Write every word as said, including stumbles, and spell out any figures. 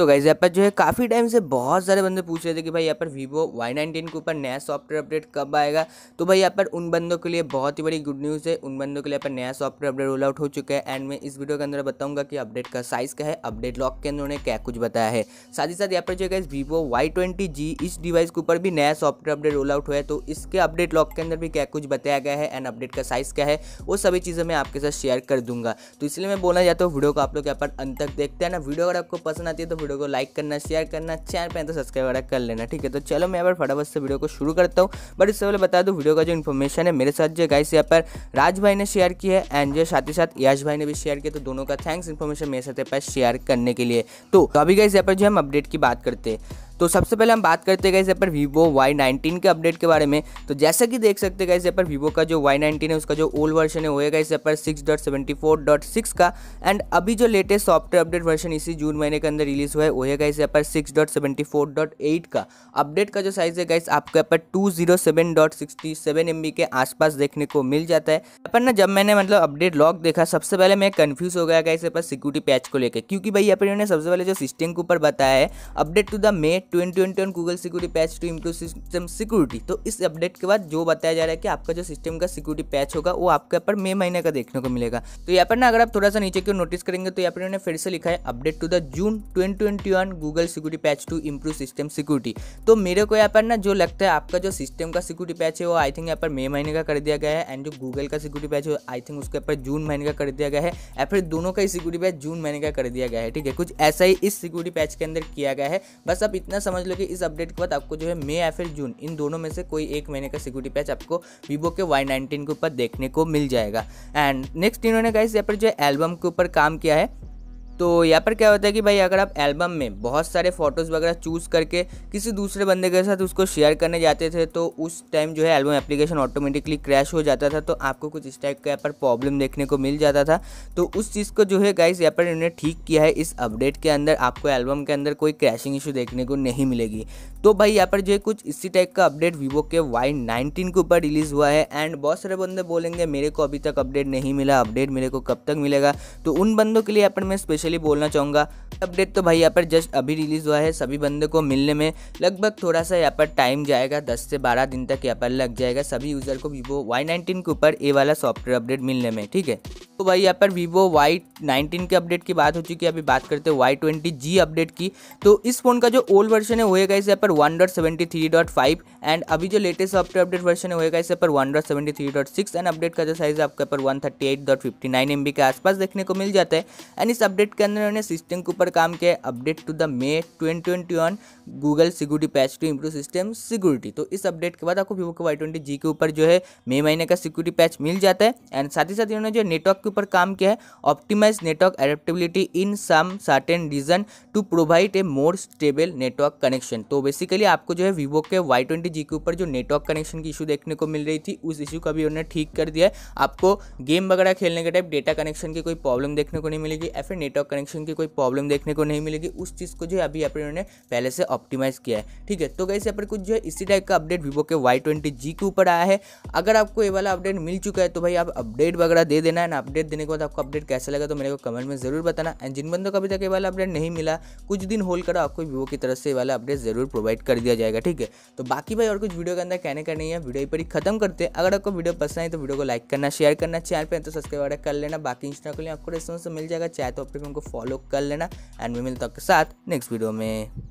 तो गाइस यहाँ पर जो है काफ़ी टाइम से बहुत सारे बंदे पूछ रहे थे कि भाई यहाँ पर Vivo वाई नाइनटीन के ऊपर नया सॉफ्टवेयर अपडेट कब आएगा। तो भाई यहाँ पर उन बंदों के लिए बहुत ही बड़ी गुड न्यूज़ है। उन बंदों के लिए यहाँ पर नया सॉफ्टवेयर अपडेट रोल आउट हो चुका है एंड मैं इस वीडियो के अंदर बताऊँगा कि अपडेट का साइज़ क्या है, अपडेट लॉक के अंदर उन्होंने क्या कुछ बताया है। साथ ही साथ यहाँ पर जो है Vivo वाई ट्वेंटी जी इस डिवाइस के ऊपर भी नया सॉफ्टवेयर अपडेट रोल आउट हुआ है, तो इसके अपडेट लॉक के अंदर भी क्या कुछ बताया गया है एंड अपडेट का साइज़ क्या है वो सभी चीज़ें मैं आपके साथ शेयर कर दूँगा। तो इसलिए मैं बोलना चाहता हूँ वीडियो को आप लोग यहाँ पर अंत तक देखते हैं ना। वीडियो अगर आपको पसंद आती है तो वीडियो को लाइक करना, शेयर करना, चैनल पे तो सब्सक्राइब वगैरह कर लेना, ठीक है। तो चलो मैं यहाँ पर फटाफट से वीडियो को शुरू करता हूँ। बट इससे पहले बता दूँ वीडियो का जो इन्फॉर्मेशन है मेरे साथ जो गाइस यहाँ पर राज भाई ने शेयर किया है एंड जो साथ ही साथ याश भाई ने भी शेयर किया, तो दोनों का थैंक्स इन्फॉर्मेशन मेरे साथ यहाँ पर शेयर करने के लिए। तो अभी गाइस यहाँ पर जो हम अपडेट की बात करते हैं, तो सबसे पहले हम बात करते हैं गाइस यहाँ पर Vivo वाई नाइनटीन के अपडेट के बारे में। तो जैसा कि देख सकते हैं गाइस यहाँ पर Vivo का जो वाई नाइनटीन है उसका जो ओल्ड वर्जन है वो है गाइस यहाँ पर six point seven four point six का, एंड अभी जो लेटेस्ट सॉफ्टवेयर अपडेट वर्जन इसी जून महीने के अंदर रिलीज हुआ है वो है गाइस यहाँ पर six point seven four point eight का। अपडेट का जो साइज है गाइस आपको यहाँ पर two zero seven dot sixty seven M B के आसपास देखने को मिल जाता है। यहाँ पर ना जब मैंने मतलब अपडेट लॉक देखा सबसे पहले मैं कन्फ्यूज हो गया गाइस यहाँ पर सिक्योरिटी पैच को लेकर, क्योंकि भाई यहाँ पर इन्होंने सबसे पहले जो सिस्टम के ऊपर बताया है update to the May twenty twenty on Google security patch to improve system security. तो इस अपडेट के बाद जो बताया जा रहा है कि आपका जो सिस्टम का सिक्योरिटी पैच होगा वो आपके यहाँ पर मई महीने का देखने को मिलेगा। तो यहाँ पर ना अगर आप थोड़ा सा नीचे की नोटिस करेंगे तो यहाँ पर इन्होंने फिर से लिखा है update to the June twenty twenty on Google security patch to improve system security. तो मेरे को यहाँ पर ना जो लगता है आपका जो सिस्टम का सिक्योरिटी पैच है वो आई थिंक यहाँ पर मई महीने का कर दिया गया है, एंड जो गूगल का सिक्योरिटी पैच है आई थिंक उसके ऊपर जून महीने का कर दिया गया है, या फिर दोनों का ही सिक्योरिटी पैच जून महीने का कर दिया गया है, ठीक है। कुछ ऐसा ही इस सिक्योरिटी पैच के अंदर किया गया है। बस आप इतना समझ लो कि इस अपडेट के बाद आपको जो है मई या फिर जून इन दोनों में से कोई एक महीने का सिक्योरिटी पैच आपको Vivo के वाई नाइनटीन के ऊपर देखने को मिल जाएगा। एंड नेक्स्ट इन्होंने गाइस यहाँ पर जो एल्बम के ऊपर काम किया है, तो यहाँ पर क्या होता है कि भाई अगर आप एल्बम में बहुत सारे फ़ोटोज़ वगैरह चूज़ करके किसी दूसरे बंदे के साथ उसको शेयर करने जाते थे तो उस टाइम जो है एल्बम एप्लीकेशन ऑटोमेटिकली क्रैश हो जाता था, तो आपको कुछ इस टाइप का यहाँ पर प्रॉब्लम देखने को मिल जाता था। तो उस चीज़ को जो है गाइस यहाँ पर इन्होंने ठीक किया है। इस अपडेट के अंदर आपको एल्बम के अंदर कोई क्रैशिंग इशू देखने को नहीं मिलेगी। तो भाई यहाँ पर जो है कुछ इसी टाइप का अपडेट Vivo के वाई नाइनटीन के ऊपर रिलीज़ हुआ है, एंड बहुत सारे बंदे बोलेंगे मेरे को अभी तक अपडेट नहीं मिला, अपडेट मेरे को कब तक मिलेगा। तो उन बंदों के लिए यहाँ पर मैं स्पेशल बोलना चाहूँगा अपडेट तो भाई यहाँ पर जस्ट अभी रिलीज हुआ है, सभी बंदे को मिलने में लगभग थोड़ा सा यहाँ पर टाइम जाएगा, दस से बारह दिन तक यहाँ पर लग जाएगा सभी यूज़र को Vivo वाई नाइनटीन के ऊपर ये वाला सॉफ्टवेयर अपडेट मिलने में, ठीक है। तो भाई यहाँ पर Vivo वाई नाइनटीन के अपडेट की बात हो चुकी है, अभी बात करते हैं वाई ट्वेंटी जी अपडेट की। तो इस फ़ोन का जो ओल्ड वर्जन है वो है गाइस यहाँ पर one point seven three point five, and अभी जो लेटेस्ट सॉफ्टवेयर अपडेट वर्जन है वो है गाइस यहाँ पर one point seven three point six, and update का जो साइज़ है आपके पर one thirty eight point fifty nine M B के आसपास देखने को मिल जाता है। एंड इस अपडेट के अंदर उन्होंने सिस्टम के ऊपर काम किया है update to the May twenty twenty on Google security patch to improve system security. तो इस अपडेट के बाद आपको Vivo के वाई ट्वेंटी जी के ऊपर जो है मई महीने का सिक्योरिटी पैच मिल जाता है। एंड साथ ही साथ इन्होंने जो नेटवर्क ऊपर काम किया है optimize network adaptability in some certain region to provide a more stable network connection. तो बेसिकली आपको जो है Vivo के वाई ट्वेंटी जी के ऊपर जो नेटवर्क कनेक्शन की इशू देखने को मिल रही थी उस इशू का भी उन्होंने ठीक कर दिया है। आपको गेम वगैरह खेलने के टाइम डेटा कनेक्शन की कोई प्रॉब्लम देखने को नहीं मिलेगी या फिर नेटवर्क कनेक्शन की कोई प्रॉब्लम देखने को नहीं मिलेगी। उस चीज़ को जो है अभी यहाँ पर उन्होंने पहले से ऑप्टिमाइज किया है, ठीक है। तो गाइस यहाँ पर कुछ जो है इसी टाइप का अपडेट Vivo के वाई ट्वेंटी जी के ऊपर आया है। अगर आपको ये वाला अपडेट मिल चुका है तो भाई आप अपडेट वगैरह दे देना, एंड अपडेट देने के बाद आपको अपडेट कैसा लगा तो मेरे को कमेंट में जरूर बताना। एंड जिन बंदों का अभी तक ये वाला अपडेट नहीं मिला कुछ दिन होल्ड करो, आपको Vivo की तरफ से ये वाला अपडेट जरूर प्रोवाइड कर दिया जाएगा, ठीक है। तो बाकी भाई और कुछ वीडियो के अंदर कहने का नहीं है, वीडियो पर ही खत्म करते हैं। अगर आपको वीडियो पसंद है तो वीडियो को लाइक करना, शेयर करना, चैनल पर तो सब्सक्राइब वगैरह कर लेना। बाकी इंस्टा के लिए आपको रेस्पॉन्स मिल जाएगा, चाहे तो अपने उनको फॉलो कर लेना। एंड मैं मिलता हूँ आपके साथ नेक्स्ट वीडियो में।